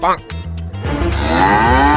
Bonk.